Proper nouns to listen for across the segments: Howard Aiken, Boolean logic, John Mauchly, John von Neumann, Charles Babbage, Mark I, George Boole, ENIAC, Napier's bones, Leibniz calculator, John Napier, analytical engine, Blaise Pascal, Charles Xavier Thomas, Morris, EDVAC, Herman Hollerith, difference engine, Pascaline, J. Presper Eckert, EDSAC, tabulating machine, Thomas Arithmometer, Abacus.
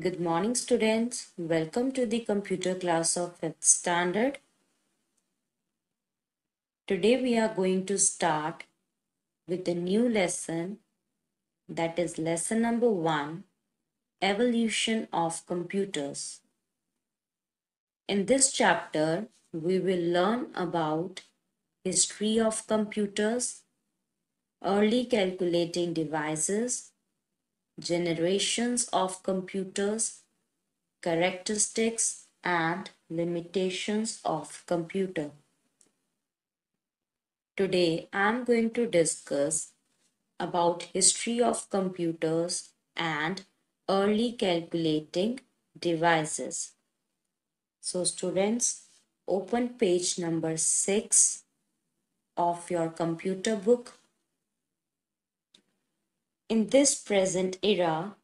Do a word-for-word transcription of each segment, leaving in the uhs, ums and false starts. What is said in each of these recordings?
Good morning, students. Welcome to the computer class of fifth standard. Today we are going to start with a new lesson, that is lesson number one, Evolution of Computers. In this chapter, we will learn about history of computers, early calculating devices, generations of computers, characteristics and limitations of computer. Today I am going to discuss about history of computers and early calculating devices. So students, open page number six of your computer book. In this present era,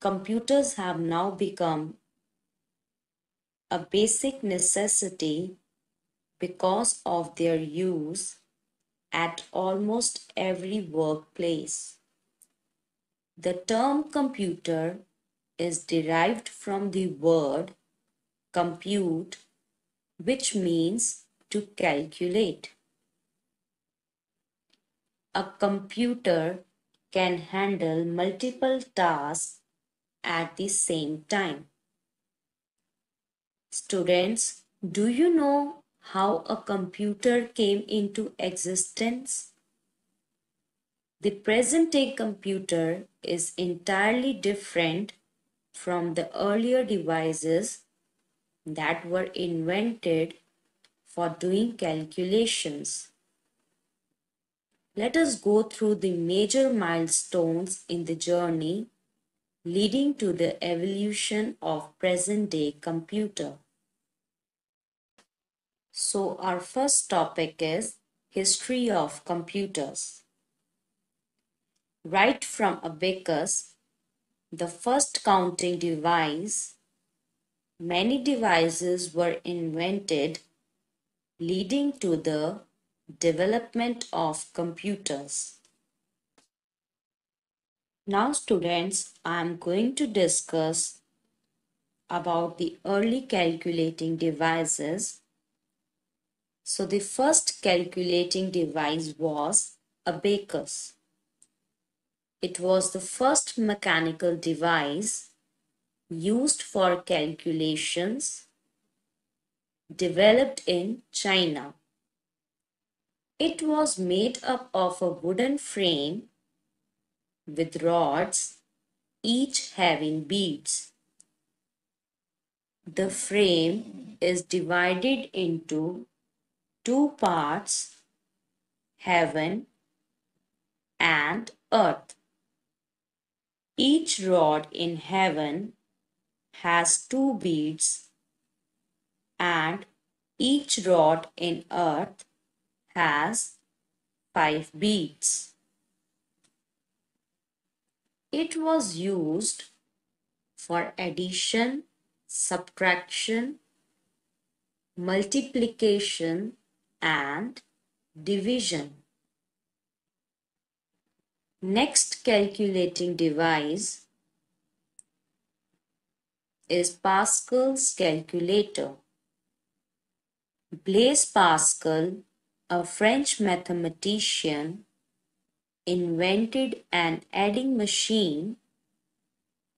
computers have now become a basic necessity because of their use at almost every workplace. The term computer is derived from the word compute, which means to calculate. A computer can handle multiple tasks at the same time. Students, do you know how a computer came into existence? The present-day computer is entirely different from the earlier devices that were invented for doing calculations. Let us go through the major milestones in the journey leading to the evolution of present-day computer. So our first topic is history of computers. Right from Abacus, the first counting device, many devices were invented, leading to the development of computers. Now students, I am going to discuss about the early calculating devices. So the first calculating device was abacus. It was the first mechanical device used for calculations, developed in China. It was made up of a wooden frame with rods, each having beads. The frame is divided into two parts, heaven and earth. Each rod in heaven has two beads, and each rod in earth has five beads. It was used for addition, subtraction, multiplication, and division. Next calculating device is Pascal's calculator. Blaise Pascal, a French mathematician, invented an adding machine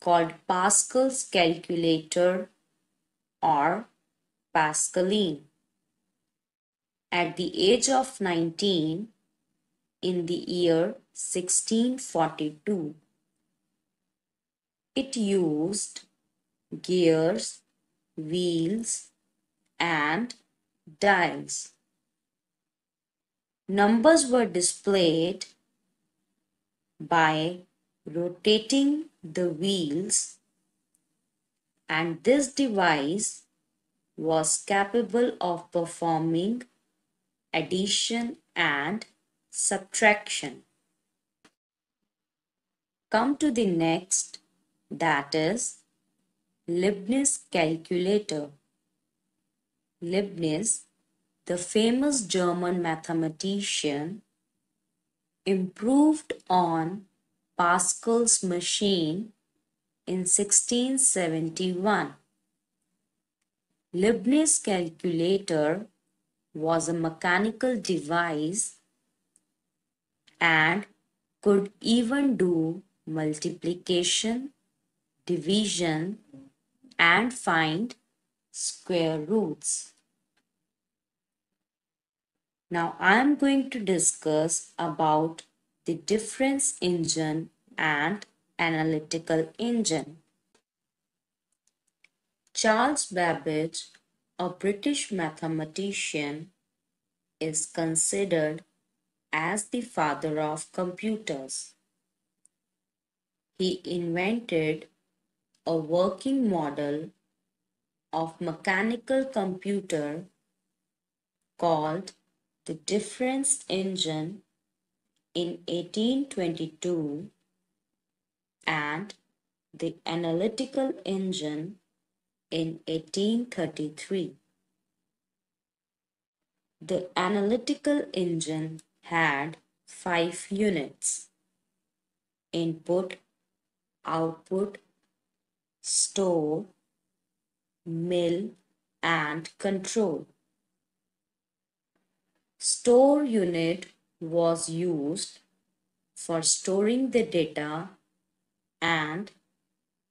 called Pascal's calculator or Pascaline. At the age of nineteen, in the year sixteen forty-two, it used gears, wheels, and dials. Numbers were displayed by rotating the wheels, and this device was capable of performing addition and subtraction. Come to the next, that is Leibniz calculator. Leibniz, the famous German mathematician, improved on Pascal's machine in sixteen seventy-one. Leibniz calculator was a mechanical device and could even do multiplication, division, and find square roots. Now I am going to discuss about the difference engine and analytical engine. Charles Babbage, a British mathematician, is considered as the father of computers. He invented a working model of mechanical computer called the difference engine in eighteen twenty-two and the analytical engine in eighteen thirty-three. The analytical engine had five units: input, output, store, mill, and control. Store unit was used for storing the data and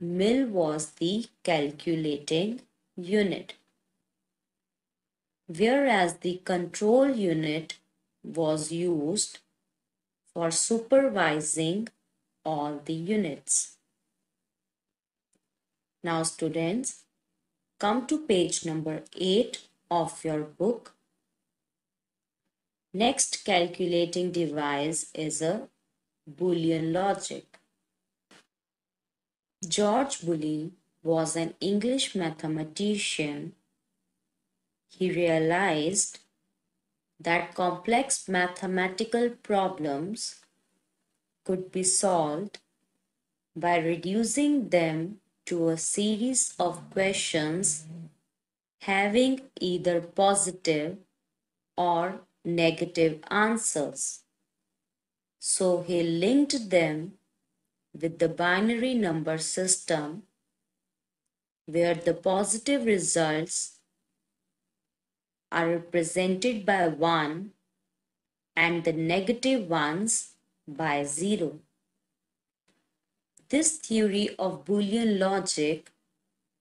mill was the calculating unit, whereas the control unit was used for supervising all the units. Now students, come to page number eight of your book. Next calculating device is a Boolean logic. George Boole was an English mathematician. He realized that complex mathematical problems could be solved by reducing them to a series of questions having either positive or negative answers. So he linked them with the binary number system, where the positive results are represented by one and the negative ones by zero. This theory of Boolean logic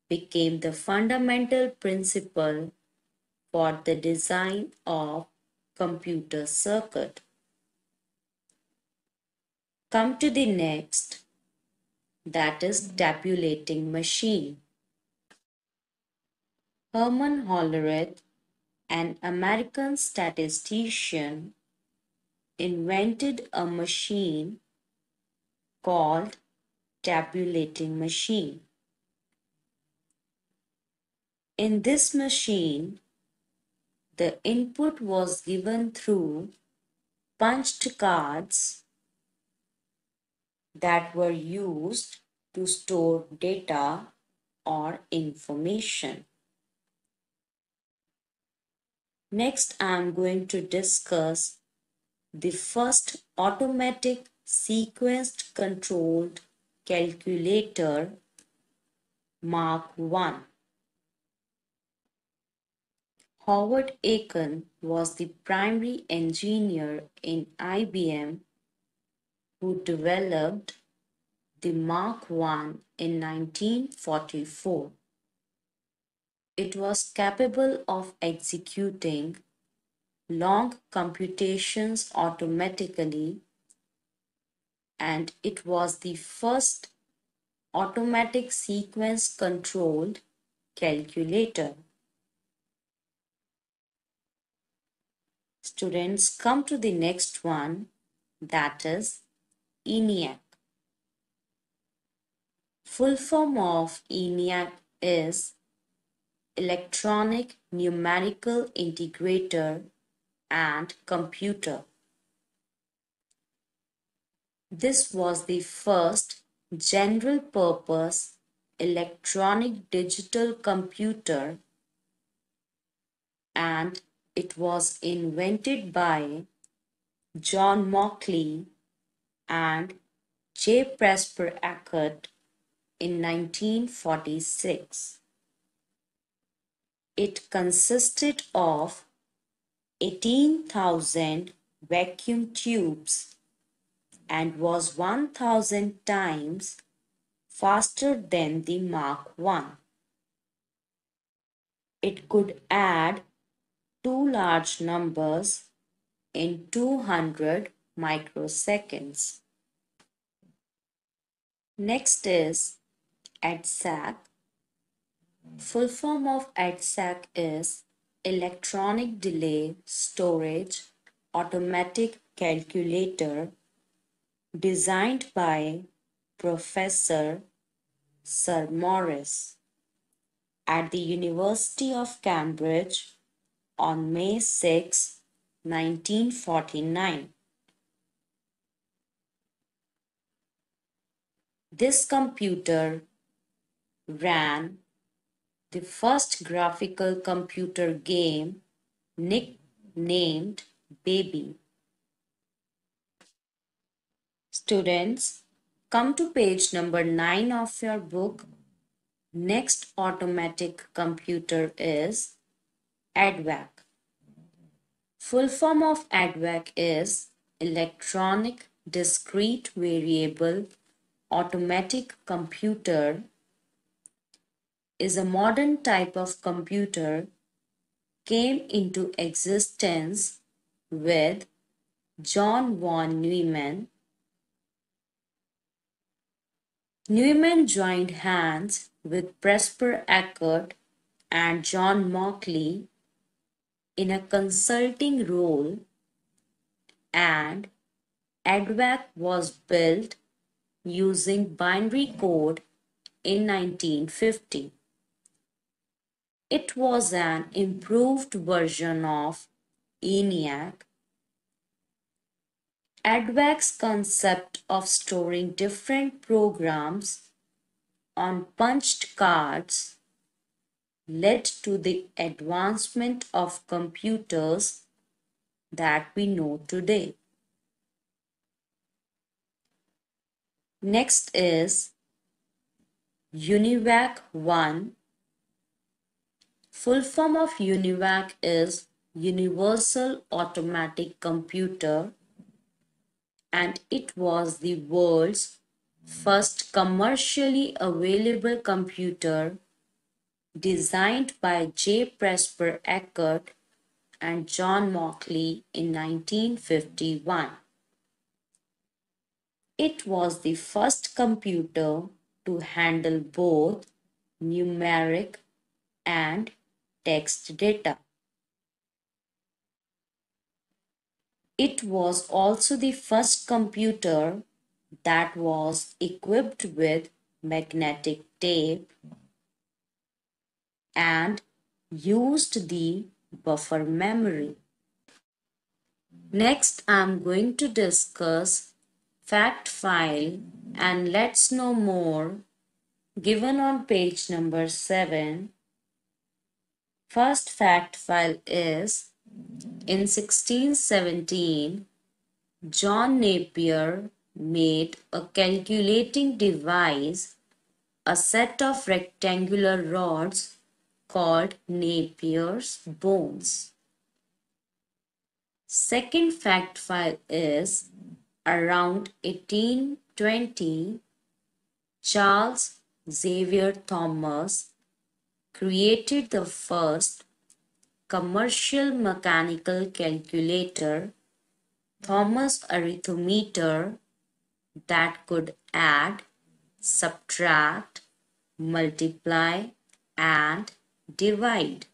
became the fundamental principle for the design of computer circuit. Come to the next, that is tabulating machine. Herman Hollerith, an American statistician, invented a machine called tabulating machine. In this machine, the input was given through punched cards that were used to store data or information. Next, I am going to discuss the first automatic sequenced controlled calculator, Mark one. Howard Aiken was the primary engineer in I B M who developed the Mark I in nineteen forty-four. It was capable of executing long computations automatically, and it was the first automatic sequence controlled calculator. Students, come to the next one, that is ENIAC. Full form of ENIAC is Electronic Numerical Integrator and Computer. This was the first general purpose electronic digital computer and it was invented by John Mauchly and J. Presper Eckert in nineteen forty-six. It consisted of eighteen thousand vacuum tubes and was one thousand times faster than the Mark one. It could add two large numbers in two hundred microseconds. Next is EDSAC. Full form of EDSAC is Electronic Delay Storage Automatic Calculator, designed by Professor Sir Morris at the University of Cambridge on May sixth nineteen forty-nine. This computer ran the first graphical computer game nicknamed Baby. Students, come to page number nine of your book. Next automatic computer is EDVAC. Full form of EDVAC is Electronic Discrete Variable Automatic Computer. Is a modern type of computer, came into existence with John von Neumann. Neumann joined hands with Presper Eckert and John Mauchly in a consulting role, and EDVAC was built using binary code in nineteen fifty. It was an improved version of ENIAC. EDVAC's concept of storing different programs on punched cards led to the advancement of computers that we know today. Next is UNIVAC one. Full form of UNIVAC is Universal Automatic Computer, and it was the world's first commercially available computer, designed by J. Presper Eckert and John Mauchly in nineteen fifty-one. It was the first computer to handle both numeric and text data. It was also the first computer that was equipped with magnetic tape and used the buffer memory. Next, I'm going to discuss fact file and let's know more, given on page number seven. First fact file is, in sixteen seventeen, John Napier made a calculating device, a set of rectangular rods called Napier's bones. Second fact file is, around eighteen twenty, Charles Xavier Thomas created the first commercial mechanical calculator, Thomas Arithmometer, that could add, subtract, multiply, and divide.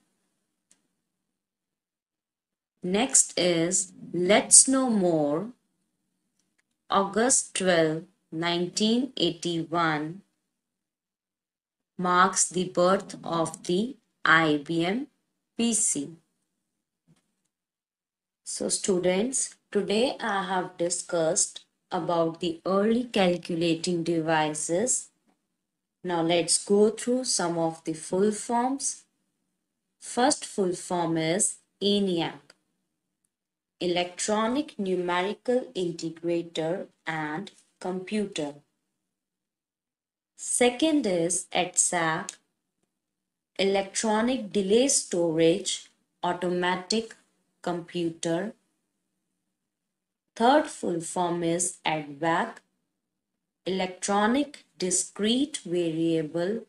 Next is let's know more. August twelfth nineteen eighty-one. Marks the birth of the I B M P C. So students, today I have discussed about the early calculating devices. Now let's go through some of the full forms. First full form is ENIAC, Electronic Numerical Integrator and Computer. Second is EDSAC, electronic delay storage, automatic computer. Third full form is EDVAC, electronic discrete variable,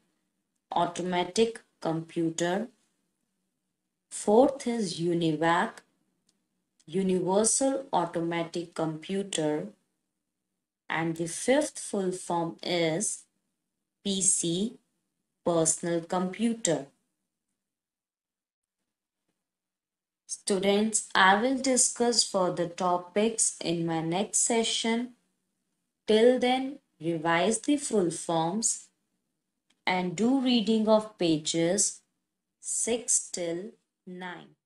automatic computer. Fourth is UNIVAC, universal automatic computer. And the fifth full form is P C, personal computer. Students, I will discuss further topics in my next session. Till then, revise the full forms and do reading of pages six till nine.